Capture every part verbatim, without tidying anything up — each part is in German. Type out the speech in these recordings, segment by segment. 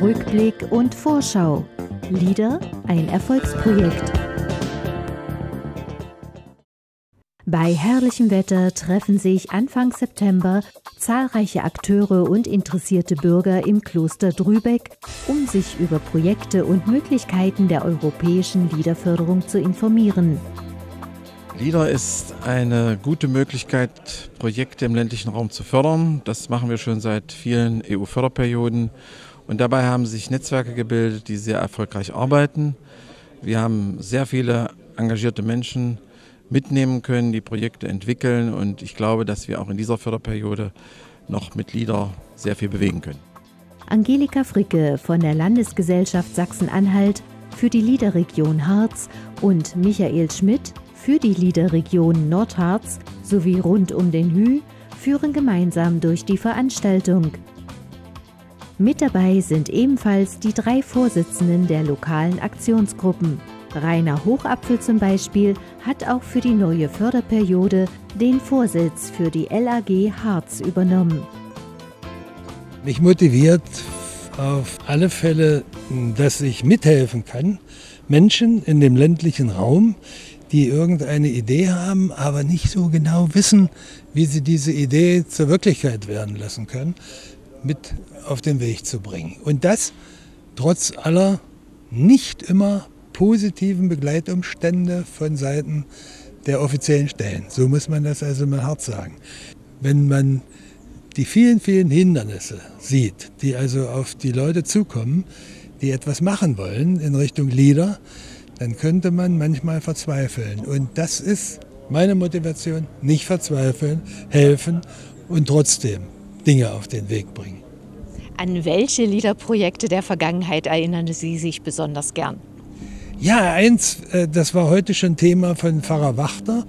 Rückblick und Vorschau. LEADER, ein Erfolgsprojekt. Bei herrlichem Wetter treffen sich Anfang September zahlreiche Akteure und interessierte Bürger im Kloster Drübeck, um sich über Projekte und Möglichkeiten der europäischen LEADER-Förderung zu informieren. LEADER ist eine gute Möglichkeit, Projekte im ländlichen Raum zu fördern. Das machen wir schon seit vielen E U-Förderperioden. Und dabei haben sich Netzwerke gebildet, die sehr erfolgreich arbeiten. Wir haben sehr viele engagierte Menschen mitnehmen können, die Projekte entwickeln. Und ich glaube, dass wir auch in dieser Förderperiode noch mit LEADER sehr viel bewegen können. Angelika Fricke von der Landesgesellschaft Sachsen-Anhalt für die LEADER-Region Harz und Michael Schmidt für die LEADER-Region Nordharz sowie Rund um den Huy führen gemeinsam durch die Veranstaltung. Mit dabei sind ebenfalls die drei Vorsitzenden der lokalen Aktionsgruppen. Reiner Hochapfel zum Beispiel hat auch für die neue Förderperiode den Vorsitz für die L A G Harz übernommen. Mich motiviert auf alle Fälle, dass ich mithelfen kann, Menschen in dem ländlichen Raum, die irgendeine Idee haben, aber nicht so genau wissen, wie sie diese Idee zur Wirklichkeit werden lassen können, mit auf den Weg zu bringen. Und das trotz aller nicht immer positiven Begleitumstände von Seiten der offiziellen Stellen. So muss man das also mal hart sagen. Wenn man die vielen, vielen Hindernisse sieht, die also auf die Leute zukommen, die etwas machen wollen in Richtung LEADER, dann könnte man manchmal verzweifeln. Und das ist meine Motivation, nicht verzweifeln, helfen und trotzdem Dinge auf den Weg bringen. An welche LEADER-Projekte der Vergangenheit erinnern Sie sich besonders gern? Ja, eins, das war heute schon Thema von Pfarrer Wachter,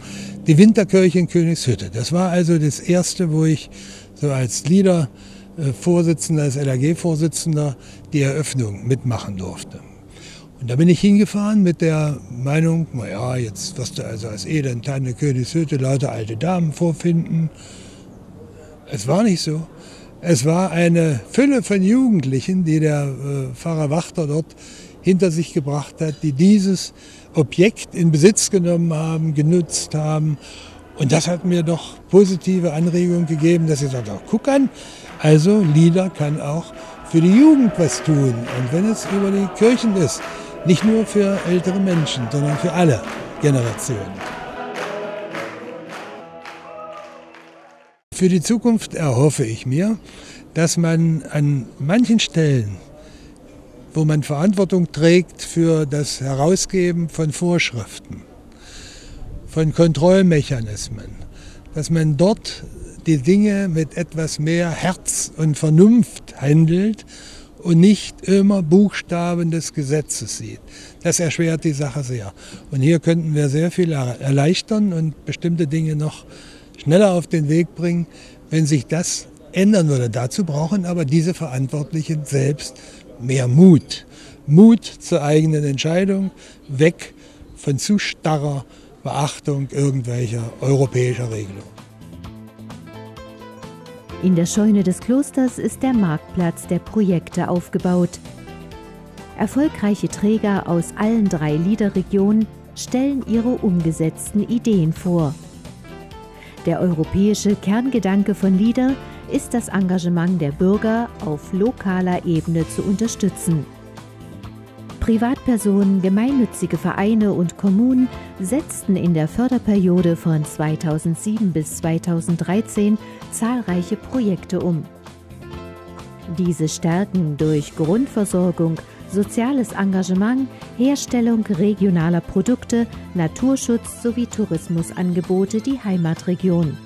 die Winterkirche in Königshütte. Das war also das erste, wo ich so als LEADER-Vorsitzender, als L A G-Vorsitzender die Eröffnung mitmachen durfte. Und da bin ich hingefahren mit der Meinung, naja, jetzt wirst du also als Elentante Königshütte lauter alte Damen vorfinden. Es war nicht so. Es war eine Fülle von Jugendlichen, die der äh, Pfarrer Wachter dort hinter sich gebracht hat, die dieses Objekt in Besitz genommen haben, genutzt haben. Und das hat mir doch positive Anregungen gegeben, dass ich sagte, oh, guck an, also LEADER kann auch für die Jugend was tun. Und wenn es über die Kirchen ist, nicht nur für ältere Menschen, sondern für alle Generationen. Für die Zukunft erhoffe ich mir, dass man an manchen Stellen, wo man Verantwortung trägt für das Herausgeben von Vorschriften, von Kontrollmechanismen, dass man dort die Dinge mit etwas mehr Herz und Vernunft handelt und nicht immer Buchstaben des Gesetzes sieht. Das erschwert die Sache sehr. Und hier könnten wir sehr viel erleichtern und bestimmte Dinge noch schneller auf den Weg bringen, wenn sich das ändern würde. Dazu brauchen aber diese Verantwortlichen selbst mehr Mut. Mut zur eigenen Entscheidung, weg von zu starrer Beachtung irgendwelcher europäischer Regelungen. In der Scheune des Klosters ist der Marktplatz der Projekte aufgebaut. Erfolgreiche Träger aus allen drei LEADER-Regionen stellen ihre umgesetzten Ideen vor. Der europäische Kerngedanke von LEADER ist das Engagement der Bürger auf lokaler Ebene zu unterstützen. Privatpersonen, gemeinnützige Vereine und Kommunen setzten in der Förderperiode von zweitausendsieben bis zweitausenddreizehn zahlreiche Projekte um. Diese stärken durch Grundversorgung, soziales Engagement, Herstellung regionaler Produkte, Naturschutz sowie Tourismusangebote die Heimatregion.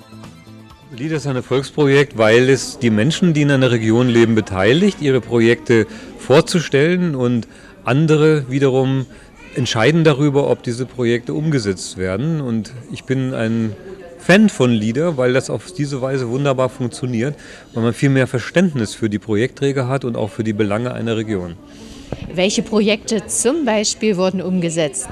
LEADER ist ein Erfolgsprojekt, weil es die Menschen, die in einer Region leben, beteiligt, ihre Projekte vorzustellen und andere wiederum entscheiden darüber, ob diese Projekte umgesetzt werden. Und ich bin ein Fan von LEADER, weil das auf diese Weise wunderbar funktioniert, weil man viel mehr Verständnis für die Projektträger hat und auch für die Belange einer Region. Welche Projekte zum Beispiel wurden umgesetzt?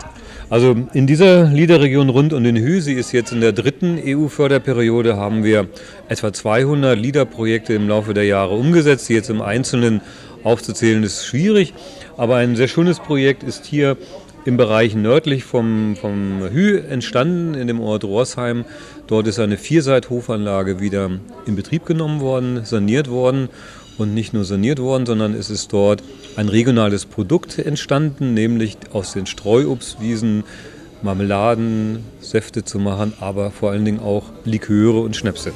Also in dieser LEADER-Region rund um den Huy, sie ist jetzt in der dritten E U-Förderperiode, haben wir etwa zweihundert LEADER-Projekte im Laufe der Jahre umgesetzt. Die jetzt im Einzelnen aufzuzählen ist schwierig, aber ein sehr schönes Projekt ist hier im Bereich nördlich vom, vom Huy entstanden, in dem Ort Rosheim. Dort ist eine Vierseithofanlage wieder in Betrieb genommen worden, saniert worden. Und nicht nur saniert worden, sondern es ist dort ein regionales Produkt entstanden, nämlich aus den Streuobstwiesen Marmeladen, Säfte zu machen, aber vor allen Dingen auch Liköre und Schnäpse.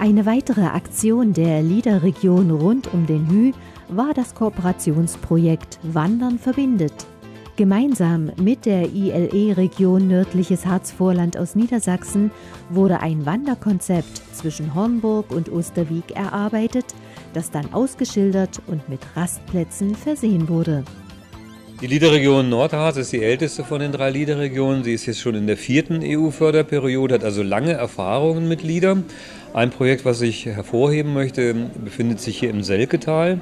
Eine weitere Aktion der LEADER-Region rund um den Huy war das Kooperationsprojekt Wandern verbindet. Gemeinsam mit der I L E-Region Nördliches Harzvorland aus Niedersachsen wurde ein Wanderkonzept zwischen Hornburg und Osterwiek erarbeitet, das dann ausgeschildert und mit Rastplätzen versehen wurde. Die LEADER-Region Nordharz ist die älteste von den drei LEADER-Regionen. Sie ist jetzt schon in der vierten E U-Förderperiode, hat also lange Erfahrungen mit LEADER. Ein Projekt, was ich hervorheben möchte, befindet sich hier im Selketal.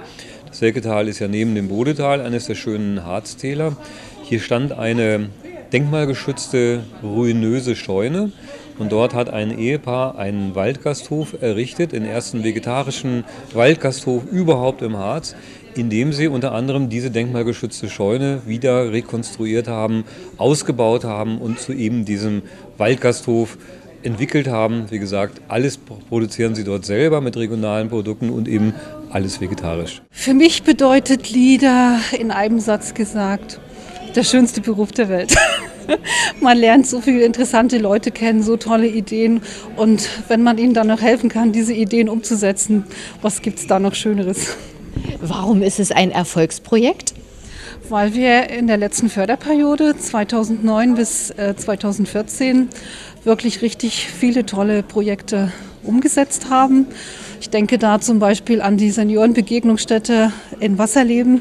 Das Selketal ist ja neben dem Bodetal eines der schönen Harztäler. Hier stand eine denkmalgeschützte ruinöse Scheune. Und dort hat ein Ehepaar einen Waldgasthof errichtet, den ersten vegetarischen Waldgasthof überhaupt im Harz, in dem sie unter anderem diese denkmalgeschützte Scheune wieder rekonstruiert haben, ausgebaut haben und zu eben diesem Waldgasthof entwickelt haben. Wie gesagt, alles produzieren sie dort selber mit regionalen Produkten und eben alles vegetarisch. Für mich bedeutet LEADER, in einem Satz gesagt, der schönste Beruf der Welt. Man lernt so viele interessante Leute kennen, so tolle Ideen, und wenn man ihnen dann noch helfen kann, diese Ideen umzusetzen, was gibt es da noch Schöneres? Warum ist es ein Erfolgsprojekt? Weil wir in der letzten Förderperiode zweitausendneun bis zweitausendvierzehn wirklich richtig viele tolle Projekte umgesetzt haben. Ich denke da zum Beispiel an die Seniorenbegegnungsstätte in Wasserleben,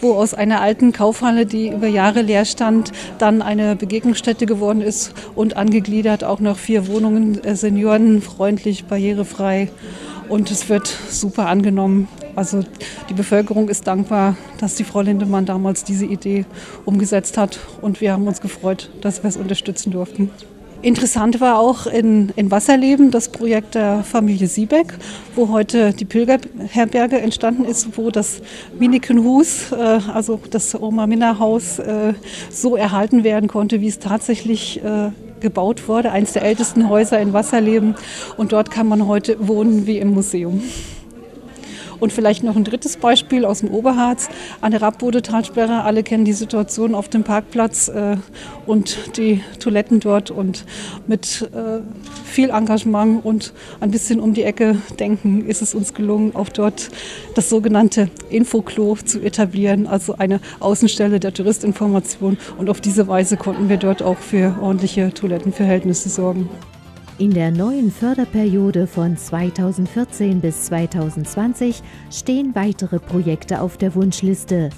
wo aus einer alten Kaufhalle, die über Jahre leer stand, dann eine Begegnungsstätte geworden ist und angegliedert auch noch vier Wohnungen, seniorenfreundlich, barrierefrei, und es wird super angenommen. Also die Bevölkerung ist dankbar, dass die Frau Lindemann damals diese Idee umgesetzt hat, und wir haben uns gefreut, dass wir es unterstützen durften. Interessant war auch in, in Wasserleben das Projekt der Familie Siebeck, wo heute die Pilgerherberge entstanden ist, wo das Minikenhus, äh, also das Oma-Minna-Haus, äh, so erhalten werden konnte, wie es tatsächlich äh, gebaut wurde. Eines der ältesten Häuser in Wasserleben, und dort kann man heute wohnen wie im Museum. Und vielleicht noch ein drittes Beispiel aus dem Oberharz, an der Rappbode-Talsperre. Alle kennen die Situation auf dem Parkplatz äh, und die Toiletten dort. Und mit äh, viel Engagement und ein bisschen um die Ecke denken ist es uns gelungen, auch dort das sogenannte Infoklo zu etablieren, also eine Außenstelle der Touristinformation. Und auf diese Weise konnten wir dort auch für ordentliche Toilettenverhältnisse sorgen. In der neuen Förderperiode von zweitausendvierzehn bis zweitausendzwanzig stehen weitere Projekte auf der Wunschliste.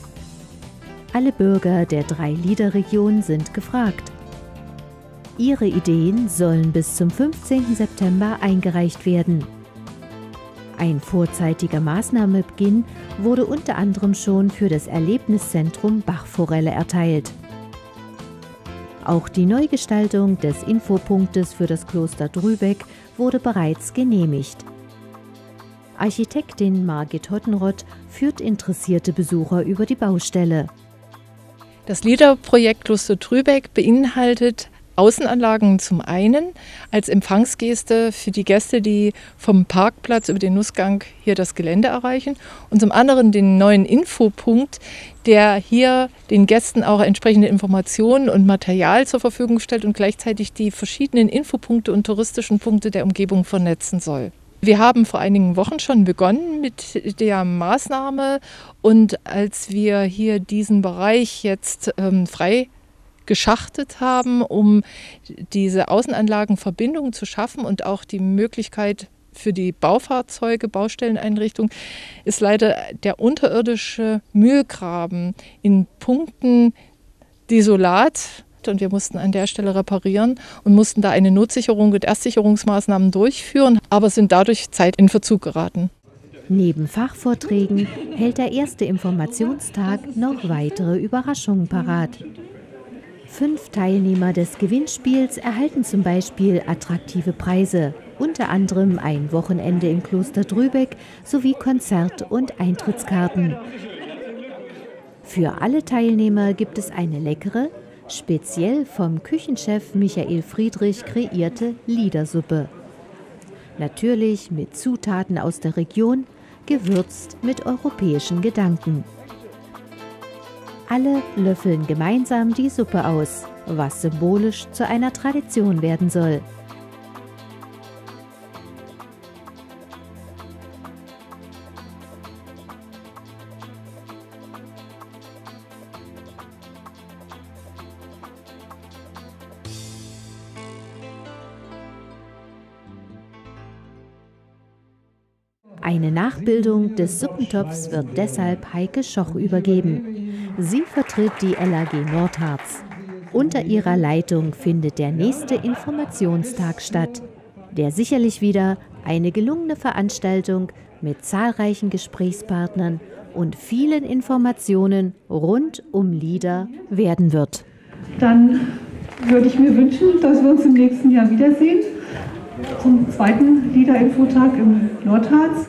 Alle Bürger der drei LEADER-Regionen sind gefragt. Ihre Ideen sollen bis zum fünfzehnten September eingereicht werden. Ein vorzeitiger Maßnahmebeginn wurde unter anderem schon für das Erlebniszentrum Bachforelle erteilt. Auch die Neugestaltung des Infopunktes für das Kloster Drübeck wurde bereits genehmigt. Architektin Margit Hottenrott führt interessierte Besucher über die Baustelle. Das LEADER-Projekt Kloster Drübeck beinhaltet Außenanlagen zum einen als Empfangsgeste für die Gäste, die vom Parkplatz über den Nussgang hier das Gelände erreichen, und zum anderen den neuen Infopunkt, der hier den Gästen auch entsprechende Informationen und Material zur Verfügung stellt und gleichzeitig die verschiedenen Infopunkte und touristischen Punkte der Umgebung vernetzen soll. Wir haben vor einigen Wochen schon begonnen mit der Maßnahme, und als wir hier diesen Bereich jetzt ähm, frei geschachtet haben, um diese Außenanlagenverbindung zu schaffen und auch die Möglichkeit für die Baufahrzeuge, Baustelleneinrichtungen, ist leider der unterirdische Mühlgraben in Punkten desolat, und wir mussten an der Stelle reparieren und mussten da eine Notsicherung und Erstsicherungsmaßnahmen durchführen, aber sind dadurch Zeit in Verzug geraten. Neben Fachvorträgen hält der erste Informationstag noch weitere Überraschungen parat. Fünf Teilnehmer des Gewinnspiels erhalten zum Beispiel attraktive Preise, unter anderem ein Wochenende im Kloster Drübeck sowie Konzert- und Eintrittskarten. Für alle Teilnehmer gibt es eine leckere, speziell vom Küchenchef Michael Friedrich kreierte LEADER-Suppe. Natürlich mit Zutaten aus der Region, gewürzt mit europäischen Gedanken. Alle löffeln gemeinsam die Suppe aus, was symbolisch zu einer Tradition werden soll. Eine Nachbildung des Suppentopfs wird deshalb Heike Schoch übergeben. Sie vertritt die L A G Nordharz. Unter ihrer Leitung findet der nächste Informationstag statt, der sicherlich wieder eine gelungene Veranstaltung mit zahlreichen Gesprächspartnern und vielen Informationen rund um LEADER werden wird. Dann würde ich mir wünschen, dass wir uns im nächsten Jahr wiedersehen. Zum zweiten LEADER-Infotag im Nordharz.